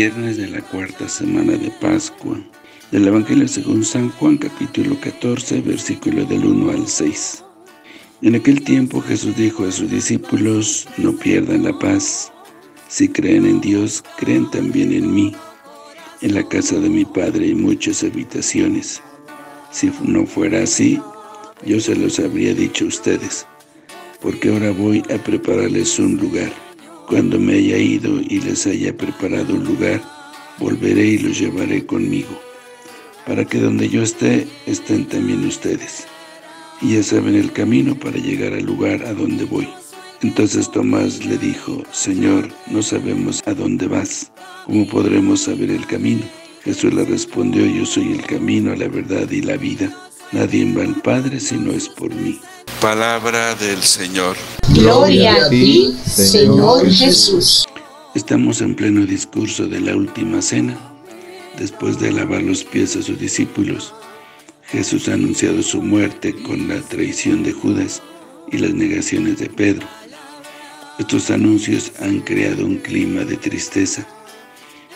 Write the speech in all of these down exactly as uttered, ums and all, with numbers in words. Viernes de la cuarta semana de Pascua, del Evangelio según San Juan, capítulo catorce, versículo del uno al seis. En aquel tiempo Jesús dijo a sus discípulos: no pierdan la paz. Si creen en Dios, creen también en mí. En la casa de mi Padre hay muchas habitaciones. Si no fuera así, yo se los habría dicho a ustedes, porque ahora voy a prepararles un lugar. Cuando me haya ido y les haya preparado un lugar, volveré y los llevaré conmigo, para que donde yo esté, estén también ustedes. Y ya saben el camino para llegar al lugar a donde voy. Entonces Tomás le dijo: Señor, no sabemos a dónde vas. ¿Cómo podremos saber el camino? Jesús le respondió: yo soy el camino, la verdad y la vida. Nadie va al Padre si no es por mí. Palabra del Señor. Gloria a ti, Señor Jesús. Estamos en pleno discurso de la última cena. Después de lavar los pies a sus discípulos, Jesús ha anunciado su muerte con la traición de Judas y las negaciones de Pedro. Estos anuncios han creado un clima de tristeza,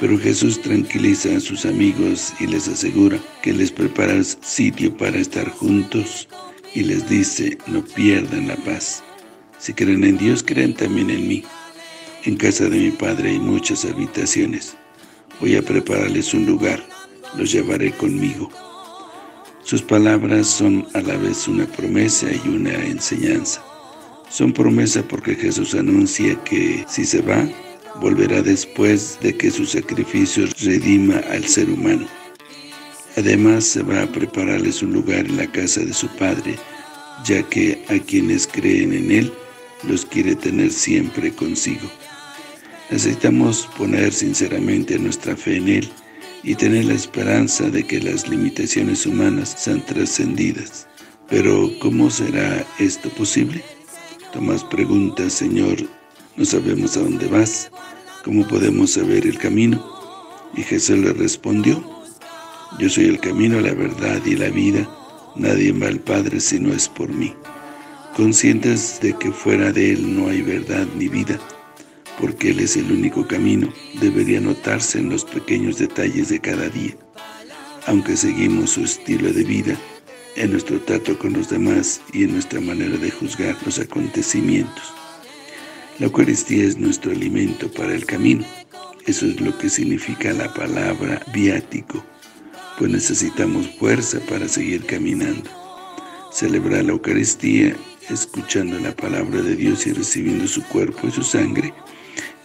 pero Jesús tranquiliza a sus amigos y les asegura que les prepara sitio para estar juntos, y les dice: no pierdan la paz. Si creen en Dios, creen también en mí. En casa de mi Padre hay muchas habitaciones. Voy a prepararles un lugar, los llevaré conmigo. Sus palabras son a la vez una promesa y una enseñanza. Son promesa porque Jesús anuncia que si se va, volverá después de que su sacrificio redima al ser humano. Además, se va a prepararles un lugar en la casa de su Padre, ya que a quienes creen en Él, los quiere tener siempre consigo. Necesitamos poner sinceramente nuestra fe en Él y tener la esperanza de que las limitaciones humanas sean trascendidas. Pero, ¿cómo será esto posible? Tomás pregunta: Señor, no sabemos a dónde vas. ¿Cómo podemos saber el camino? Y Jesús le respondió: yo soy el camino, la verdad y la vida. Nadie va al Padre si no es por mí. Conscientes de que fuera de Él no hay verdad ni vida, porque Él es el único camino, debería notarse en los pequeños detalles de cada día. Aunque seguimos su estilo de vida, en nuestro trato con los demás y en nuestra manera de juzgar los acontecimientos. La Eucaristía es nuestro alimento para el camino. Eso es lo que significa la palabra viático, pues necesitamos fuerza para seguir caminando. Celebrar la Eucaristía, escuchando la palabra de Dios y recibiendo su cuerpo y su sangre,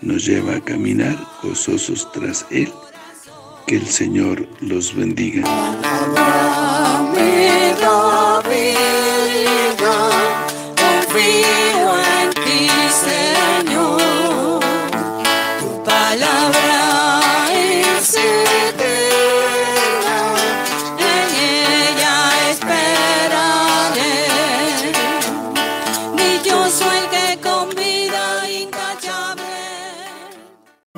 nos lleva a caminar gozosos tras Él. Que el Señor los bendiga.